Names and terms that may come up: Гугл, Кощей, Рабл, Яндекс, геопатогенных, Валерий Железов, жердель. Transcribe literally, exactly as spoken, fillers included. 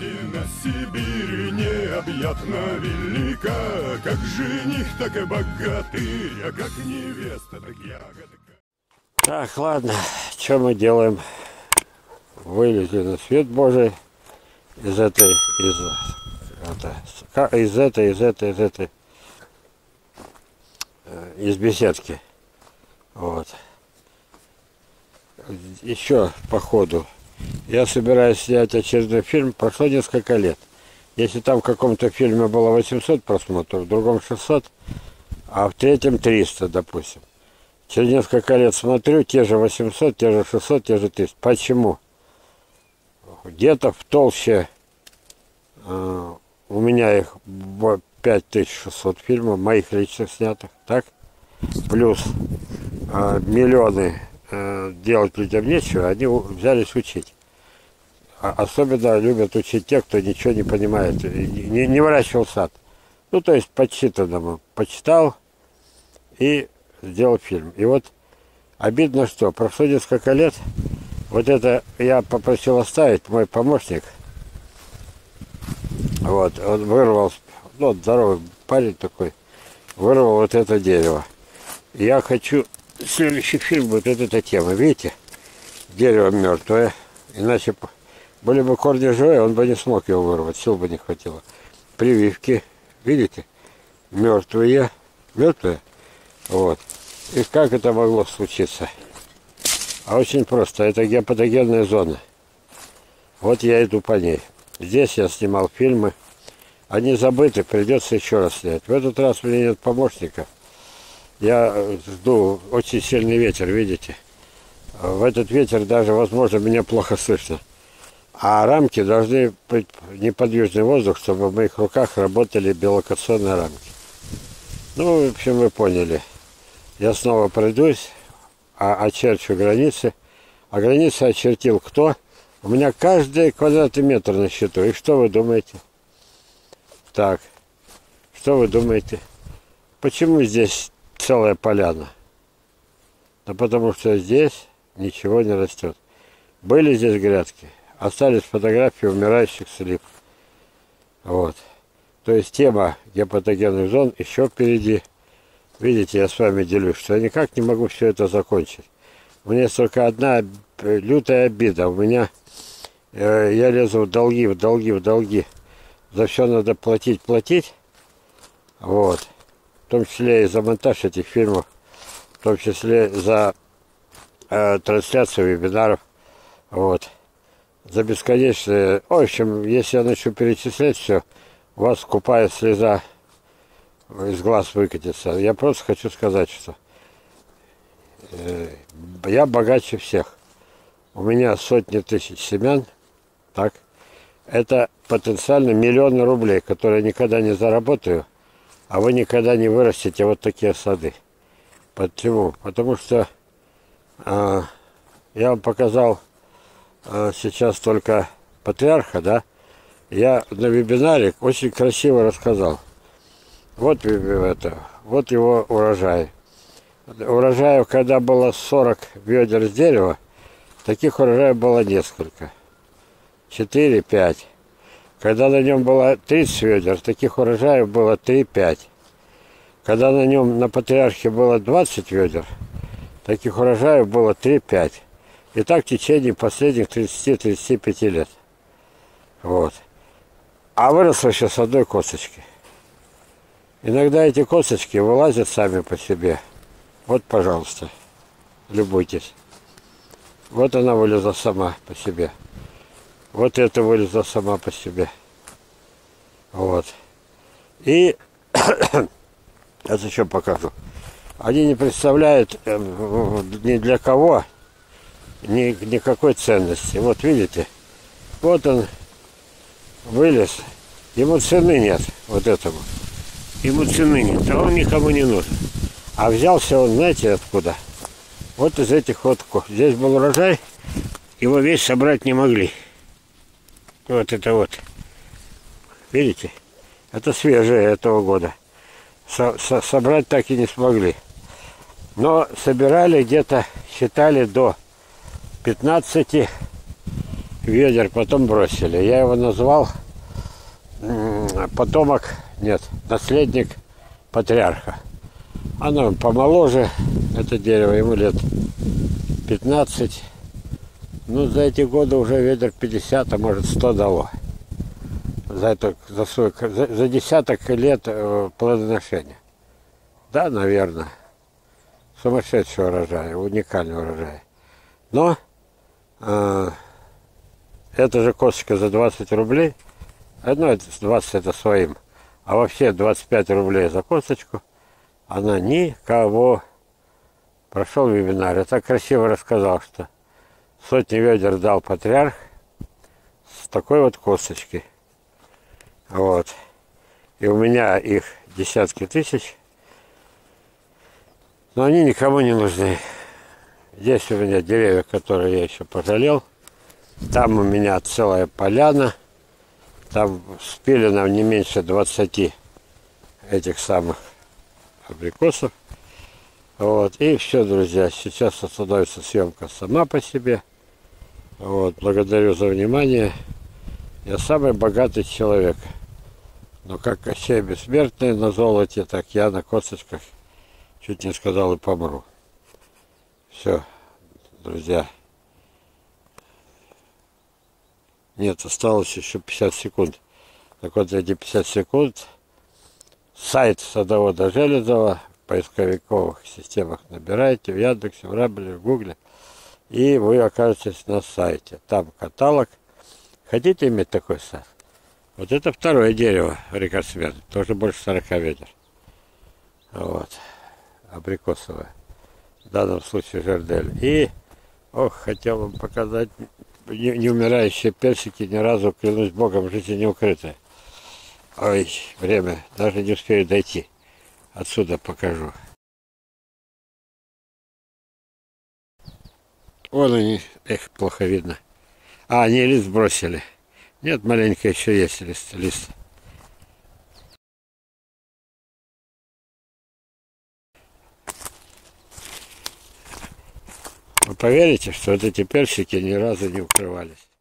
Родина Сибири необъятно велика, как жених, так и богатырь, а как невеста, так ягодка. Так, ладно, что мы делаем? Вылезли на свет Божий из этой, из, из этой, из этой, из этой, из беседки. Вот. Еще по ходу. Я собираюсь снять очередной фильм. Прошло несколько лет. Если там в каком-то фильме было восемьсот просмотров, в другом шестьсот, а в третьем триста, допустим. Через несколько лет смотрю, те же восемьсот, те же шестьсот, те же триста. Почему? Где-то в толще э, у меня их пять тысяч шестьсот фильмов, моих личных снятых, так? Плюс э, миллионы. Делать людям нечего, они взялись учить. Особенно любят учить те, кто ничего не понимает, не, не выращивал сад. Ну, то есть, подсчитанному. Почитал и сделал фильм. И вот обидно, что прошло несколько лет, вот это я попросил оставить, мой помощник, вот, он вырвал, ну, здоровый парень такой, вырвал вот это дерево. Я хочу... Следующий фильм будет вот эта тема. Видите? Дерево мертвое. Иначе были бы корни живые, он бы не смог его вырвать. Сил бы не хватило. Прививки. Видите? Мертвые. Мертвые. Вот. И как это могло случиться? А очень просто. Это гепатогенная зона. Вот я иду по ней. Здесь я снимал фильмы. Они забыты. Придется еще раз снять. В этот раз у меня нет помощников. Я жду, очень сильный ветер, видите? В этот ветер даже, возможно, меня плохо слышно. А рамки должны быть неподвижный воздух, чтобы в моих руках работали биолокационные рамки. Ну, в общем, вы поняли. Я снова пройдусь, очерчу границы. А границы очертил кто? У меня каждый квадратный метр на счету. И что вы думаете? Так, что вы думаете? Почему здесь... целая поляна? Да потому что здесь ничего не растет. Были здесь грядки, остались фотографии умирающих слив. Вот. То есть тема гепатогенных зон еще впереди. Видите, я с вами делюсь, что я никак не могу все это закончить. У меня есть только одна лютая обида. У меня э, я лезу в долги, в долги, в долги. За все надо платить, платить. Вот. В том числе и за монтаж этих фильмов, в том числе за э, трансляцию вебинаров, вот, за бесконечные... В общем, если я начну перечислять все, у вас скупая слеза из глаз выкатится. Я просто хочу сказать, что э, я богаче всех. У меня сотни тысяч семян, так, это потенциально миллионы рублей, которые я никогда не заработаю. А вы никогда не вырастите вот такие сады. Почему? Потому что э, я вам показал э, сейчас только патриарха, да? Я на вебинаре очень красиво рассказал. Вот это, вот его урожай. Урожаев, когда было сорок ведер с дерева, таких урожаев было несколько. четыре-пять. Когда на нем было тридцать ведер, таких урожаев было три-пять. Когда на нем на патриархе было двадцать ведер, таких урожаев было три-пять. И так в течение последних тридцати-тридцати пяти лет. Вот. А выросло еще с одной косточки. Иногда эти косточки вылазят сами по себе. Вот, пожалуйста, любуйтесь. Вот она вылезла сама по себе. Вот это вылезла сама по себе. Вот. И это еще покажу. Они не представляют ни для кого ни, никакой ценности. Вот видите, вот он вылез. Ему цены нет, вот этому. Ему цены нет, а он никому не нужен. А взялся он, знаете, откуда? Вот из этих вот. Здесь был урожай, его весь собрать не могли. Вот это вот. Видите? Это свежее этого года. Со -со Собрать так и не смогли. Но собирали где-то, считали, до пятнадцати ведер, потом бросили. Я его назвал потомок, нет, наследник патриарха. Оно помоложе, это дерево, ему лет пятнадцать. Ну, за эти годы уже ведер пятьдесят, а может сто дало. За, это, за, свой, за, за десяток лет плодоношения. Да, наверное. Сумасшедший урожай, уникальный урожай. Но э, эта же косточка за двадцать рублей. Ну, это двадцать это своим. А вообще двадцать пять рублей за косточку. Она никого. Прошел вебинар. Я так красиво рассказал, что сотни ведер дал патриарх с такой вот косточки. Вот. И у меня их десятки тысяч. Но они никому не нужны. Здесь у меня деревья, которые я еще пожалел. Там у меня целая поляна. Там спилено не меньше двадцати этих самых абрикосов. Вот. И все, друзья. Сейчас остановится съемка сама по себе. Вот. Благодарю за внимание. Я самый богатый человек. Но как Кощей бессмертный на золоте, так я на косточках. Чуть не сказал и помру. Все, друзья. Нет, осталось еще пятьдесят секунд. Так вот, эти пятьдесят секунд. Сайт садовода Железова. В поисковиковых системах набираете. В Яндексе, в Рабле, в Гугле. И вы окажетесь на сайте. Там каталог. Хотите иметь такой сад? Вот это второе дерево рекордсмен. Тоже больше сорока ведер. Вот. Абрикосовая, в данном случае жердель. И, ох, хотел вам показать неумирающие персики, ни разу, клянусь Богом, в жизни не укрыты. Ой, время, даже не успею дойти. Отсюда покажу. Вон они, эх, плохо видно. А, они лист бросили. Нет, маленько еще есть лист. лист. Вы поверите, что вот эти персики ни разу не укрывались?